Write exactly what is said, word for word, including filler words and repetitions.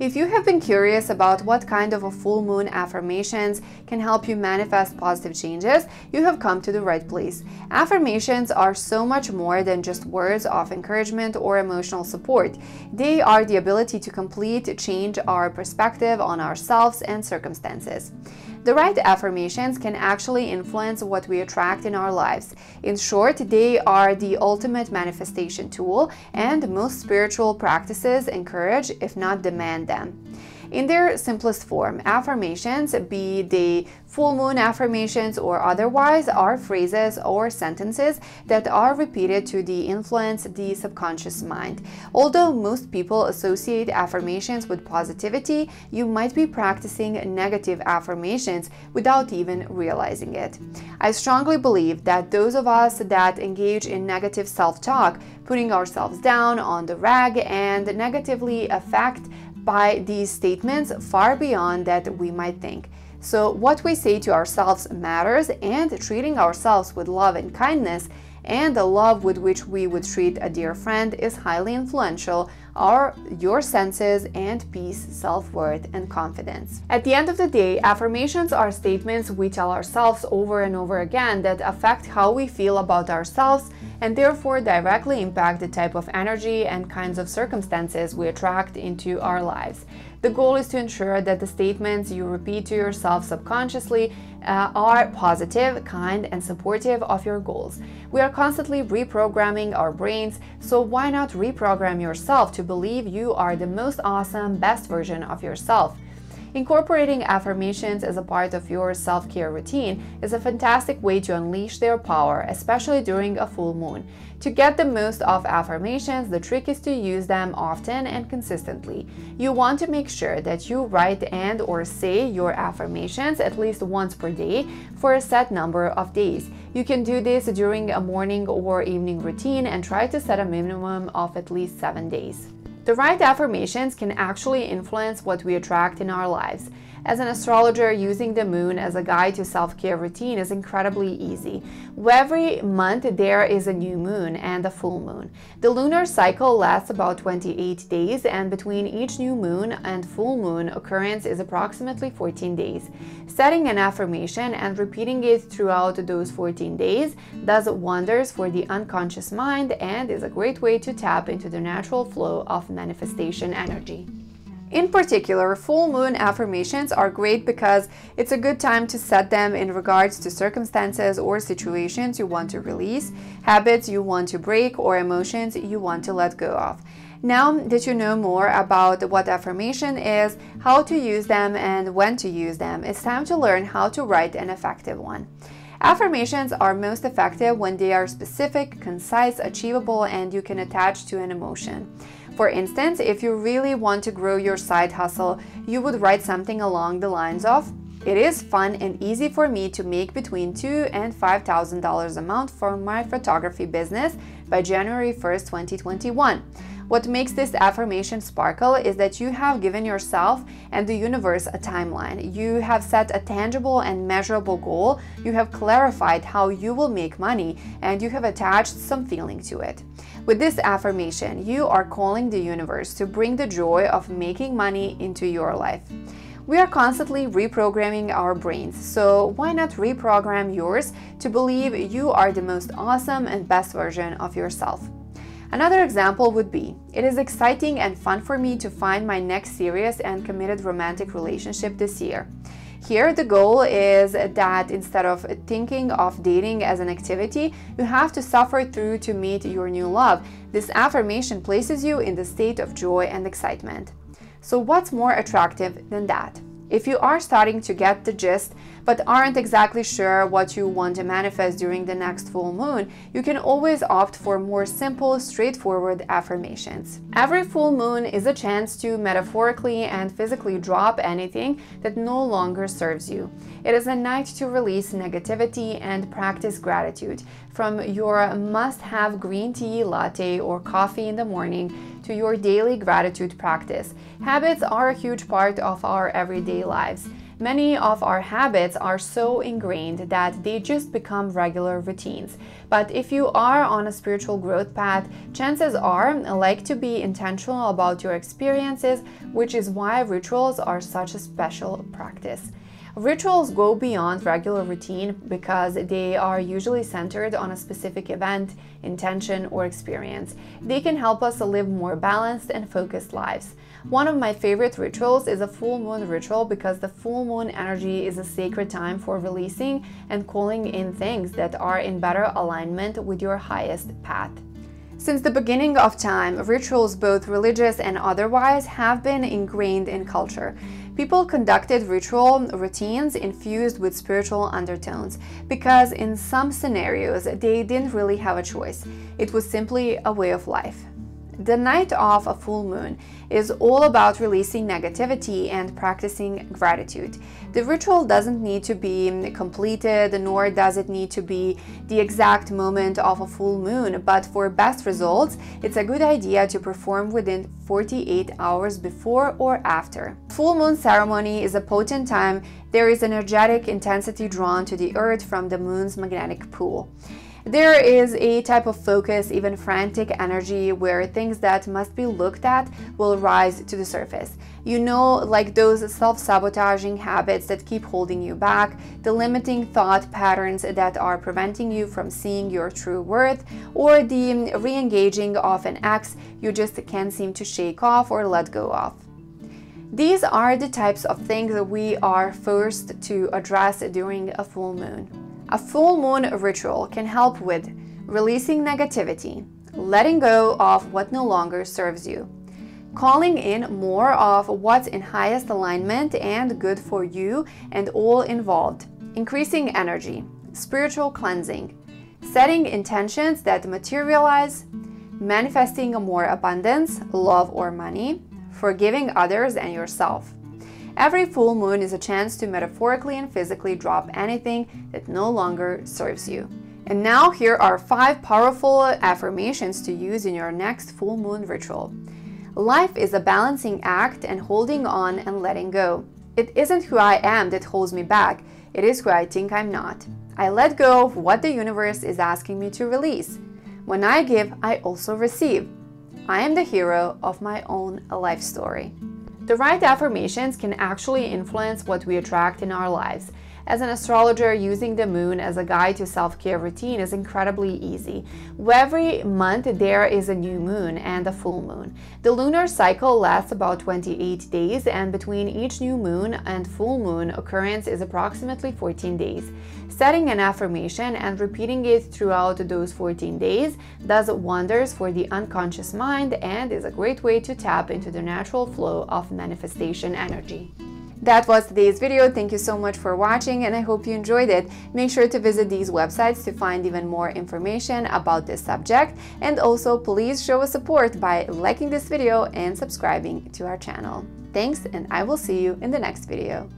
If you have been curious about what kind of a full moon affirmations can help you manifest positive changes, you have come to the right place. Affirmations are so much more than just words of encouragement or emotional support. They are the ability to complete, change our perspective on ourselves and circumstances. The right affirmations can actually influence what we attract in our lives. In short, they are the ultimate manifestation tool, and most spiritual practices encourage, if not demand, them. In their simplest form, affirmations, be they full moon affirmations or otherwise, are phrases or sentences that are repeated to influence the subconscious mind. Although most people associate affirmations with positivity, you might be practicing negative affirmations without even realizing it. I strongly believe that those of us that engage in negative self-talk, putting ourselves down on the rag and negatively affect by these statements far beyond that we might think. So what we say to ourselves matters, and treating ourselves with love and kindness and the love with which we would treat a dear friend is highly influential are your senses and peace, self-worth, and confidence. At the end of the day, affirmations are statements we tell ourselves over and over again that affect how we feel about ourselves and therefore directly impact the type of energy and kinds of circumstances we attract into our lives. The goal is to ensure that the statements you repeat to yourself subconsciously uh, are positive, kind, and supportive of your goals. We are constantly reprogramming our brains, so why not reprogram yourself to believe you are the most awesome, best version of yourself? Incorporating affirmations as a part of your self-care routine is a fantastic way to unleash their power, especially during a full moon. To get the most of affirmations, the trick is to use them often and consistently. You want to make sure that you write and or say your affirmations at least once per day for a set number of days. You can do this during a morning or evening routine and try to set a minimum of at least seven days. The right affirmations can actually influence what we attract in our lives. As an astrologer, using the moon as a guide to self-care routine is incredibly easy. Every month there is a new moon and a full moon. The lunar cycle lasts about twenty-eight days, and between each new moon and full moon occurrence is approximately fourteen days. Setting an affirmation and repeating it throughout those fourteen days does wonders for the unconscious mind and is a great way to tap into the natural flow of manifestation energy. In particular, full moon affirmations are great because it's a good time to set them in regards to circumstances or situations you want to release, habits you want to break, or emotions you want to let go of. Now that you know more about what affirmation is, how to use them, and when to use them, it's time to learn how to write an effective one. Affirmations are most effective when they are specific, concise, achievable, and you can attach to an emotion. For instance, if you really want to grow your side hustle, you would write something along the lines of, "It is fun and easy for me to make between two thousand dollars and five thousand dollars a month from my photography business by January first, twenty twenty-one. What makes this affirmation sparkle is that you have given yourself and the universe a timeline. You have set a tangible and measurable goal, you have clarified how you will make money, and you have attached some feeling to it. With this affirmation, you are calling the universe to bring the joy of making money into your life. We are constantly reprogramming our brains, so why not reprogram yours to believe you are the most awesome and best version of yourself? Another example would be, "It is exciting and fun for me to find my next serious and committed romantic relationship this year." Here, the goal is that instead of thinking of dating as an activity you have to suffer through to meet your new love, this affirmation places you in the state of joy and excitement. So what's more attractive than that? If you are starting to get the gist, but aren't exactly sure what you want to manifest during the next full moon, you can always opt for more simple, straightforward affirmations. Every full moon is a chance to metaphorically and physically drop anything that no longer serves you. It is a night to release negativity and practice gratitude, from your must-have green tea, latte, or coffee in the morning to your daily gratitude practice. Habits are a huge part of our everyday lives. Many of our habits are so ingrained that they just become regular routines. But if you are on a spiritual growth path, chances are like to be intentional about your experiences, which is why rituals are such a special practice. Rituals go beyond regular routine because they are usually centered on a specific event, intention, or experience. They can help us live more balanced and focused lives. One of my favorite rituals is a full moon ritual because the full moon energy is a sacred time for releasing and calling in things that are in better alignment with your highest path. Since the beginning of time, rituals, both religious and otherwise, have been ingrained in culture. People conducted ritual routines infused with spiritual undertones because in some scenarios they didn't really have a choice. It was simply a way of life. The night of a full moon is all about releasing negativity and practicing gratitude. The ritual doesn't need to be completed, nor does it need to be the exact moment of a full moon, but for best results, it's a good idea to perform within forty-eight hours before or after. Full moon ceremony is a potent time. There is energetic intensity drawn to the earth from the moon's magnetic pull. There is a type of focus, even frantic energy, where things that must be looked at will rise to the surface. You know, like those self-sabotaging habits that keep holding you back, the limiting thought patterns that are preventing you from seeing your true worth, or the re-engaging of an ex you just can't seem to shake off or let go of. These are the types of things that we are forced to address during a full moon. A full moon ritual can help with releasing negativity, letting go of what no longer serves you, calling in more of what's in highest alignment and good for you and all involved, increasing energy, spiritual cleansing, setting intentions that materialize, manifesting more abundance, love or money, forgiving others and yourself. Every full moon is a chance to metaphorically and physically drop anything that no longer serves you. And now here are five powerful affirmations to use in your next full moon ritual. Life is a balancing act and holding on and letting go. It isn't who I am that holds me back, it is who I think I'm not. I let go of what the universe is asking me to release. When I give, I also receive. I am the hero of my own life story. The right affirmations can actually influence what we attract in our lives. As an astrologer, using the moon as a guide to self-care routine is incredibly easy. Every month there is a new moon and a full moon. The lunar cycle lasts about twenty-eight days, and between each new moon and full moon occurrence is approximately fourteen days. Setting an affirmation and repeating it throughout those fourteen days does wonders for the unconscious mind and is a great way to tap into the natural flow of manifestation energy. That was today's video. Thank you so much for watching, and I hope you enjoyed it. Make sure to visit these websites to find even more information about this subject, and also please show us support by liking this video and subscribing to our channel. Thanks, and I will see you in the next video.